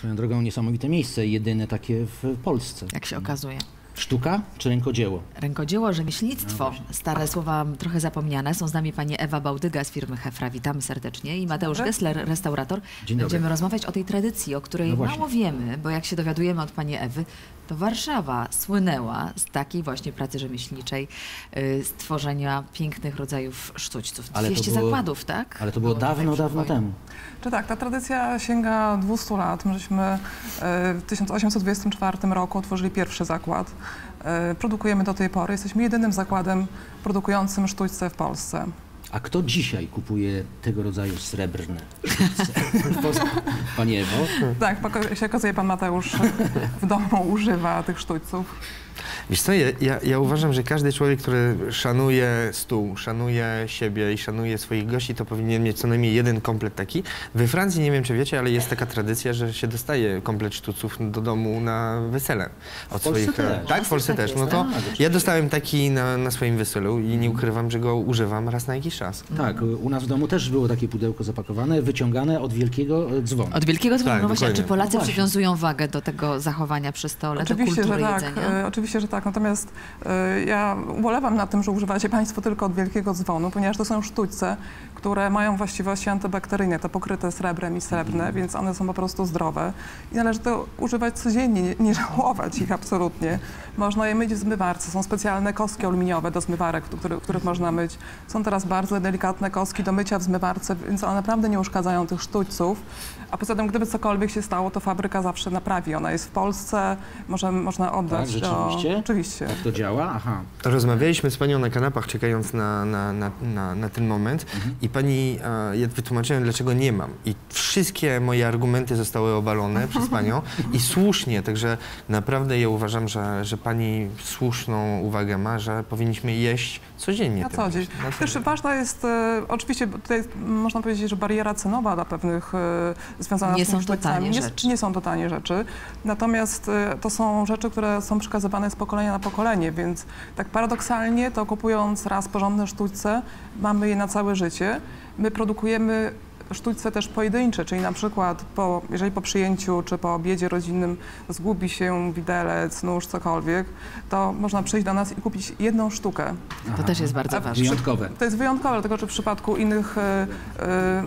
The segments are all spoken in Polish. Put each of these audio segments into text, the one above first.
swoją drogą niesamowite miejsce, jedyne takie w Polsce. Jak się okazuje. Sztuka czy rękodzieło? Rękodzieło, rzemieślnictwo. No stare słowa trochę zapomniane. Są z nami pani Ewa Bałdyga z firmy Hefra. Witamy serdecznie. I Mateusz Gessler, restaurator. Będziemy rozmawiać o tej tradycji, o której mało wiemy, bo jak się dowiadujemy od pani Ewy, to Warszawa słynęła z takiej właśnie pracy rzemieślniczej, stworzenia pięknych rodzajów sztućców. 200 zakładów, tak? Ale to było dawno, dawno temu. Czy tak, ta tradycja sięga 200 lat. Myśmy w 1824 roku otworzyli pierwszy zakład. Produkujemy do tej pory. Jesteśmy jedynym zakładem produkującym sztućce w Polsce. A kto dzisiaj kupuje tego rodzaju srebrne sztućce? Panie Ewo? Tak, się okazuje, pan Mateusz w domu używa tych sztućców. Wiesz co, ja uważam, że każdy człowiek, który szanuje stół, szanuje siebie i szanuje swoich gości, to powinien mieć co najmniej jeden komplet taki. We Francji, nie wiem czy wiecie, ale jest taka tradycja, że się dostaje komplet sztuców do domu na wesele. Od swoich... Tak, w Polsce też. No to ja dostałem taki na swoim weselu i nie ukrywam, że go używam raz na jakiś czas. Tak, u nas w domu też było takie pudełko zapakowane, wyciągane od wielkiego dzwonu. Od wielkiego dzwonu. Tak, no właśnie, czy Polacy przywiązują wagę do tego zachowania przy stole, do kultury jedzenia? Oczywiście, że tak. Natomiast ja ubolewam nad tym, że używacie państwo tylko od wielkiego dzwonu, ponieważ to są sztućce, które mają właściwości antybakteryjne, te pokryte srebrem i srebrne, więc one są po prostu zdrowe. I należy to używać codziennie, nie żałować ich absolutnie. Można je myć w zmywarce, są specjalne kostki aluminiowe do zmywarek, których można myć. Są teraz bardzo delikatne kostki do mycia w zmywarce, więc one naprawdę nie uszkadzają tych sztućców. A poza tym, gdyby cokolwiek się stało, to fabryka zawsze naprawi. Ona jest w Polsce, można oddać Oczywiście. Tak to działa? Aha. Rozmawialiśmy z panią na kanapach, czekając na ten moment i pani, ja wytłumaczyłem, dlaczego nie mam. I wszystkie moje argumenty zostały obalone przez panią i słusznie, także naprawdę ja uważam, że pani słuszną uwagę ma, że powinniśmy jeść codziennie. Na co dzień. Też ważna jest, oczywiście tutaj można powiedzieć, że bariera cenowa dla pewnych związana z tymi sztućcami. Nie są to tanie rzeczy. Natomiast to są rzeczy, które są przekazywane z pokolenia na pokolenie, więc tak paradoksalnie to kupując raz porządne sztućce, mamy je na całe życie. My produkujemy sztućce też pojedyncze, czyli na przykład jeżeli po przyjęciu czy po obiedzie rodzinnym zgubi się widelec, nóż, cokolwiek, to można przyjść do nas i kupić jedną sztukę. Aha. To też jest bardzo ważne. Wyjątkowe. To jest wyjątkowe, dlatego że w przypadku innych,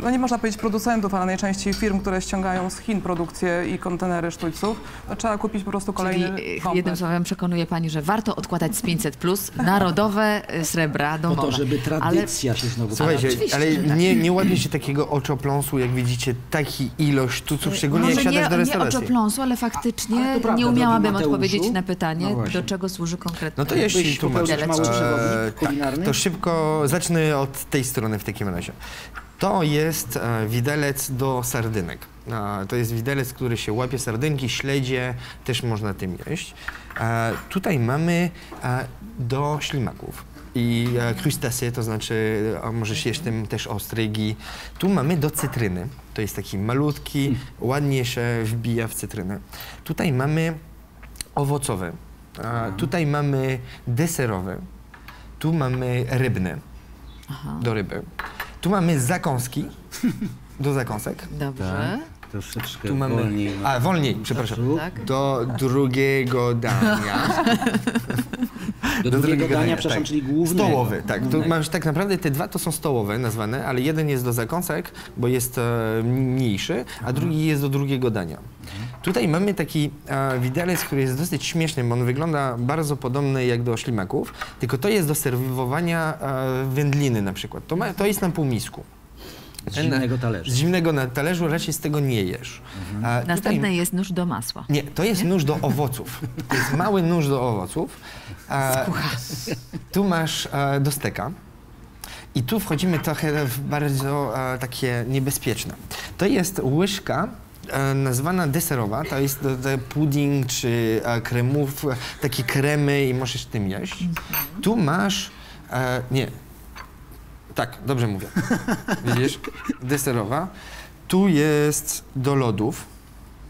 no nie można powiedzieć producentów, ale najczęściej firm, które ściągają z Chin produkcję i kontenery sztućców, to trzeba kupić po prostu kolejny komplet. Jednym słowem przekonuje pani, że warto odkładać z 500+ narodowe srebra domowe. Po to, żeby tradycja się znowu... Słuchajcie, ale nie łapie się takiego oczopląsu, jak widzicie, taki ilość sztuców, szczególnie jak siadasz do restauracji. Nie oczopląsu, ale faktycznie prawda, nie umiałabym odpowiedzieć na pytanie, do czego służy konkretnie. No to jeśli tłumaczysz mały przewodnik kulinarny, to szybko zacznę od tej strony w takim razie. To jest widelec do sardynek. To jest widelec, który się łapie sardynki, śledzie, też można tym jeść. Tutaj mamy do ślimaków. I crustacé, to znaczy możesz jeść tym też ostrygi. Tu mamy do cytryny. To jest taki malutki, ładnie się wbija w cytrynę. Tutaj mamy owocowe. Tutaj mamy deserowe. Tu mamy rybne. Aha. Do ryby. Tu mamy zakąski. Do zakąsek. Dobrze. Troszeczkę tu mamy, wolniej. Wolniej, przepraszam. Do drugiego dania. Do drugiego dania, przepraszam, tak. Czyli głównego. Stołowy, tak. Tu masz tak naprawdę te dwa to są stołowe nazwane, ale jeden jest do zakąsek, bo jest mniejszy, a drugi jest do drugiego dania. Tutaj mamy taki widelec, który jest dosyć śmieszny, bo on wygląda bardzo podobny jak do ślimaków, tylko to jest do serwowania wędliny na przykład. To jest na półmisku. Z zimnego talerza. Z zimnego na talerzu raczej z tego nie jesz. Następny jest nóż do masła. Nie, to jest nóż do owoców. To jest mały nóż do owoców. Tu masz do steka. I tu wchodzimy trochę w bardzo takie niebezpieczne. To jest łyżka nazwana deserowa. To jest pudding czy kremów, takie kremy i możesz tym jeść. Tu masz... Tak, dobrze mówię. Widzisz? Deserowa. Tu jest do lodów.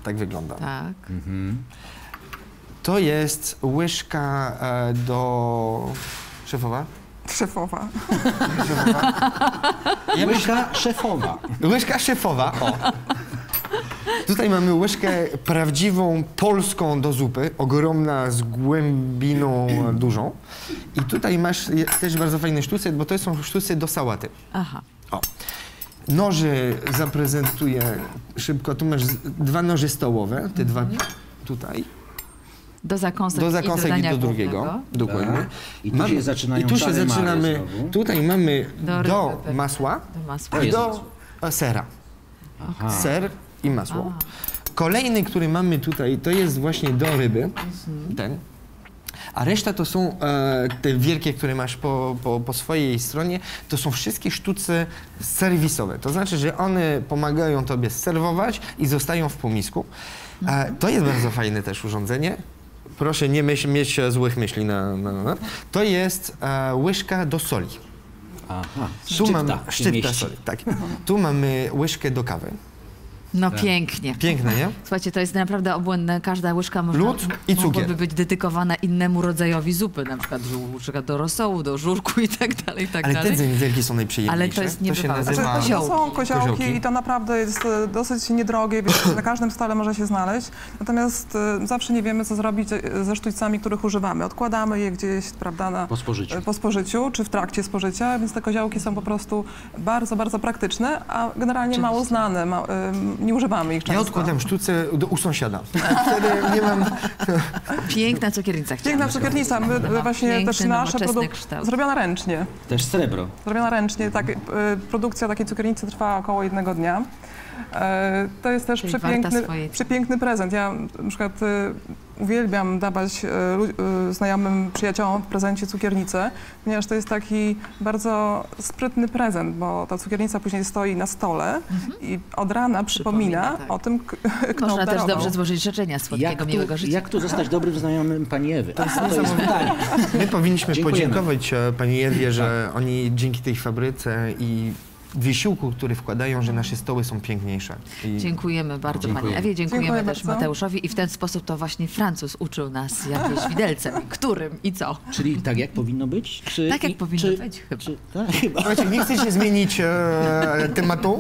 Tak wygląda. Tak. To jest łyżka do... Szefowa? Szefowa. Łyżka szefowa. Łyżka szefowa, o. Tutaj mamy łyżkę prawdziwą polską do zupy, ogromna, z głębiną dużą. I tutaj masz też bardzo fajne sztuce, bo to są sztuce do sałaty. Aha. O. Noży zaprezentuję szybko. Tu masz dwa noże stołowe, te dwa tutaj. Do zakąsek i do drugiego. Dokładnie. Tak. I tu się zaczynają zaczynamy. Tutaj mamy do masła i do sera. Aha. Ser i masło. Aha. Kolejny, który mamy tutaj, to jest właśnie do ryby. Ten. A reszta to są te wielkie, które masz po swojej stronie, to są wszystkie sztuce serwisowe. To znaczy, że one pomagają tobie serwować i zostają w półmisku. To jest bardzo fajne też urządzenie. Proszę nie mieć złych myśli na. To jest łyżka do soli. Aha. Szczypta soli, tak. Tu mamy łyżkę do kawy. No tak. Pięknie. Piękne, nie? Słuchajcie, to jest naprawdę obłędne. Każda łyżka mogłaby być dedykowana innemu rodzajowi zupy, na przykład łyżka do rosołu, do żurku i tak dalej, i tak dalej. Ale te wielkie są najprzyjemniejsze. Ale to jest niebywałe. To są koziołki i to naprawdę jest dosyć niedrogie, więc na każdym stole może się znaleźć. Natomiast zawsze nie wiemy, co zrobić ze sztućcami, których używamy. Odkładamy je gdzieś, prawda, po spożyciu, czy w trakcie spożycia, więc te koziołki są po prostu bardzo, bardzo praktyczne, a generalnie mało znane. Nie używamy ich często. Ja odkładam sztuce u sąsiada. Wtedy nie mam... Piękna cukiernica. Piękna cukiernica. Właśnie piękny, też nasze produkty zrobiona ręcznie. Też srebro. Zrobiona ręcznie. Tak, produkcja takiej cukiernicy trwa około 1 dnia. To jest też przepiękny prezent. Ja na przykład uwielbiam dawać znajomym, przyjaciołom w prezencie cukiernicę, ponieważ to jest taki bardzo sprytny prezent, bo ta cukiernica później stoi na stole i od rana przypomina tak. o tym, kto Można też dobrze złożyć życzenia słodkiego, miłego życia. Jak tu zostać dobrym znajomym pani Ewy? To jest pytanie. My powinniśmy podziękować pani Ewie, że oni dzięki tej fabryce i wysiłku, który wkładają, że nasze stoły są piękniejsze. Dziękujemy bardzo pani Ewie, dziękujemy też Mateuszowi i w ten sposób to właśnie Francuz uczył nas jakieś widelcem, którym i co. Czyli tak jak powinno być? Tak jak powinno być chyba. Słuchajcie, nie chcecie zmienić tematu?